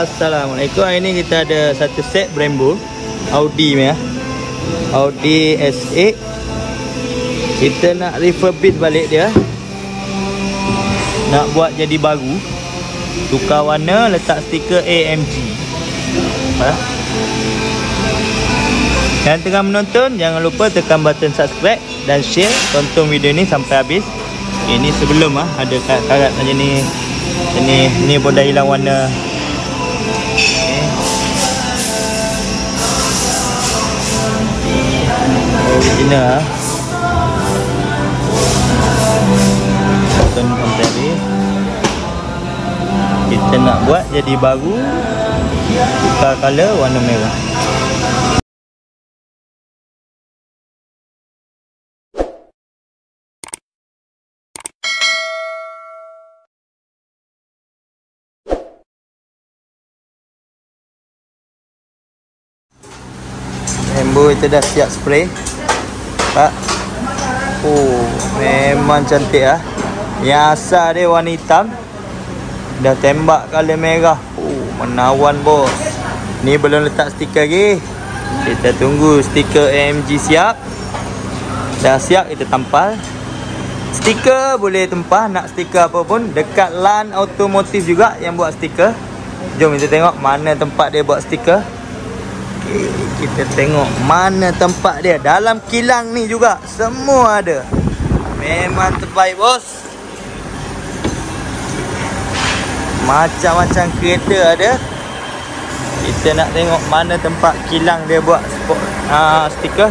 Assalamualaikum. Hari ini kita ada satu set Brembo Audi ya, Audi S8. Kita nak refurbish balik dia, nak buat jadi baru, tukar warna, letak stiker AMG. Yang tengah menonton, jangan lupa tekan button subscribe dan share. Tonton video ni sampai habis. Ini sebelum ada karat macam ni. Ini pun dah hilang warna. Original. Tonton sampai habis. Kita nak buat jadi baru, tukar color warna merah. Brembo kita dah siap spray. Pak. Oh, memang cantik ah. Yang asal dia warna hitam, dah tembak color merah. Oh, menawan bos. Ni belum letak stiker lagi. Kita tunggu stiker AMG siap. Dah siap kita tampal. Stiker boleh tempah, nak stiker apa pun, dekat LAN Automotive juga yang buat stiker. Jom kita tengok mana tempat dia buat stiker. Kita tengok mana tempat dia. Dalam kilang ni juga semua ada. Memang terbaik bos. Macam-macam kereta ada. Kita nak tengok mana tempat kilang dia buat stiker.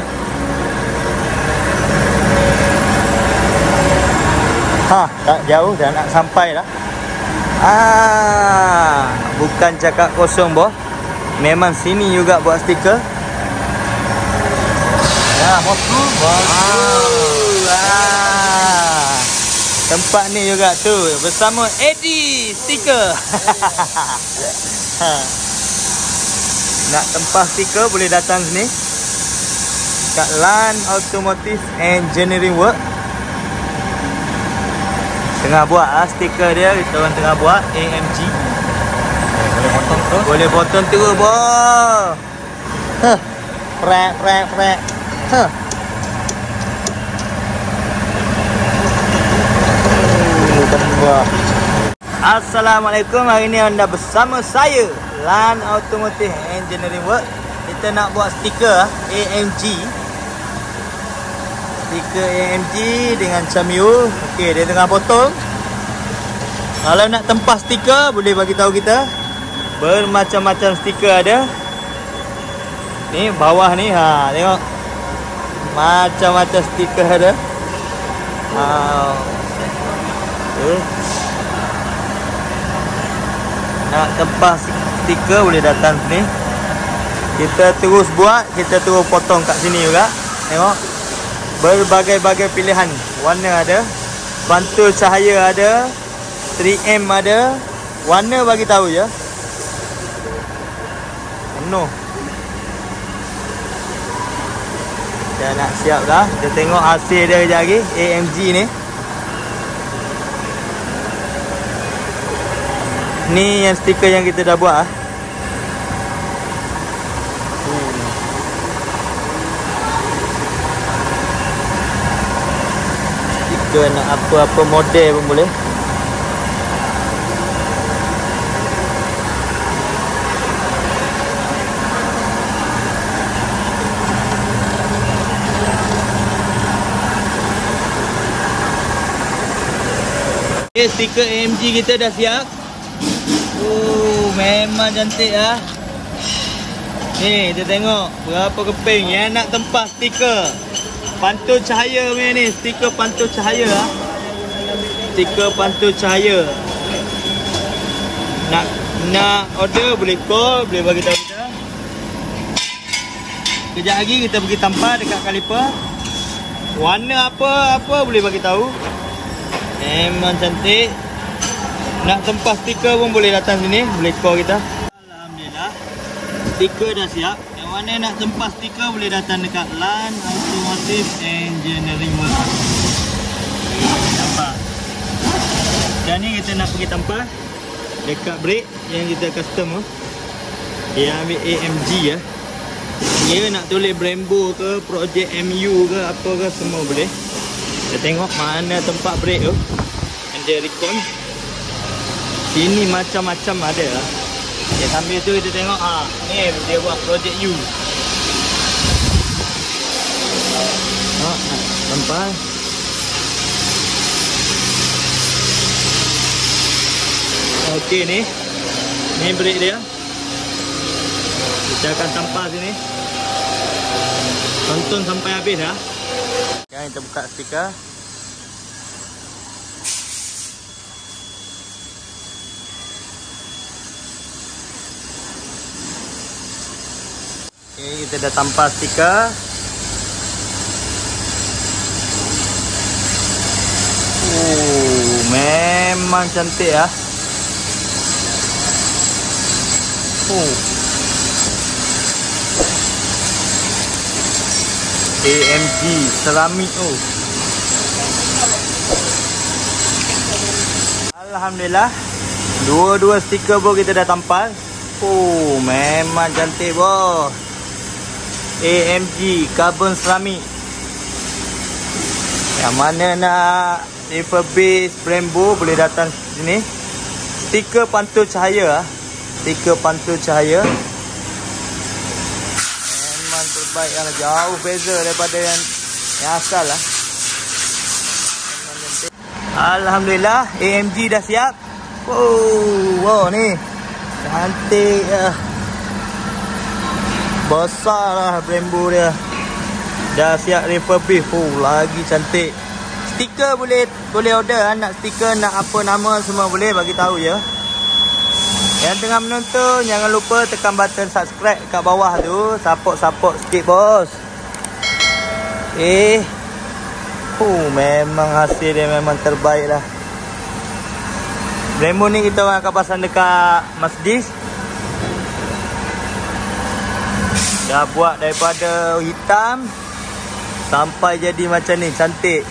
Tak jauh dah nak sampai lah. Bukan cakap kosong bos. Memang sini juga buat stiker. Ya, bosku. Tempat ni juga tu bersama Edi stiker. Nak tempah stiker boleh datang sini. Kat LAN Automotive Engineering Work. Tengah buat stiker dia, kita orang tengah buat AMG. Boleh potong tu boh. Prek. Assalamualaikum. Hari ni anda bersama saya, LAN Automotive Engineering Work. Kita nak buat stiker AMG. Stiker AMG dengan Cameo. Okey, dia tengah potong. Kalau nak tempah stiker boleh bagi tahu kita. Bermacam-macam stiker ada. Ni bawah ni tengok. Macam-macam stiker ada. Nak tempah stiker boleh datang sini. Kita terus buat, kita terus potong kat sini juga. Tengok. Berbagai-bagai pilihan warna ada. Bantul cahaya ada. 3M ada. Warna bagi tahu je. Dah nak siap dah. Kita tengok hasil dia sekejap lagi. AMG ni, ni yang stiker yang kita dah buat. Stiker nak apa-apa model pun boleh. Stiker AMG kita dah siap. Memang cantik lah. Ni kita tengok berapa keping. Yang nak tempah stiker pantul cahaya ni, stiker pantul cahaya lah. Stiker pantul cahaya. Nak order boleh call, boleh bagi tahu kita. Kejap lagi kita pergi tampar dekat kaliper. Warna apa-apa boleh bagi tahu. Memang cantik. Nak tempah stiker pun boleh datang sini. Boleh call kita. Alhamdulillah, stiker dah siap. Yang mana nak tempah stiker boleh datang dekat LAN Automotive Engineering Work. Nampak. Dan ni kita nak pergi tempah. dekat brake yang kita custom tu, dia ambil AMG ya. Dia nak tulis Brembo ke, project MU ke, apa ke semua boleh. Kita tengok mana tempat brake tu. And dia record sini macam-macam ada lah. Dia sambil tu dia tengok, ah, ni dia buat project U. Ah, sampai okey ni. Ni brake dia. Kita akan sampah sini. Tonton sampai habis dah. Sekarang kita buka stiker. Okey, kita dah tampal stiker. Oh, memang cantik ah. Oh. AMG seramik tu. Alhamdulillah, dua-dua stiker pun kita dah tampal. Oh, memang cantik boh. AMG carbon seramik. Yang mana nak refurbish Brembo boleh datang sini. Stiker pantau cahaya. Stiker pantau cahaya. Terbaik lah, jauh beza daripada yang asal lah. Alhamdulillah AMG dah siap. Wow, wow ni cantik lah. Besar lah Brembo dia. Dah siap refurbish. Oh, lagi cantik. Stiker boleh order lah. Nak stiker, nak apa nama semua boleh bagi tahu ya. Yang tengah menonton, jangan lupa tekan button subscribe kat bawah tu. Support-support sikit bos. Memang hasil dia memang terbaik lah. Brembo ni kita orang akan pasang dekat masjid. Dah buat daripada hitam sampai jadi macam ni, cantik.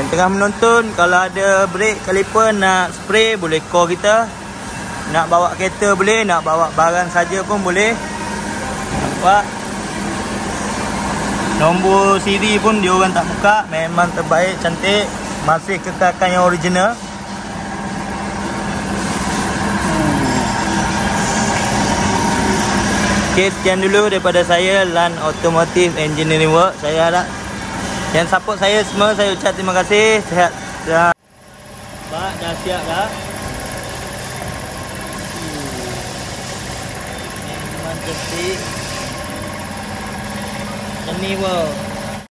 Yang tengah menonton, kalau ada brake caliper nak spray, boleh call kita. Nak bawa kereta boleh, nak bawa barang saja pun boleh. Nampak? Nombor siri pun dia orang tak buka. Memang terbaik, cantik. Masih kekalkan yang original. Okay, sekian dulu daripada saya, LAN Automotive Engineering Work. Saya harap yang support saya semua, saya ucap terima kasih. Sihat. Pak, dah siap dah. Ini wow.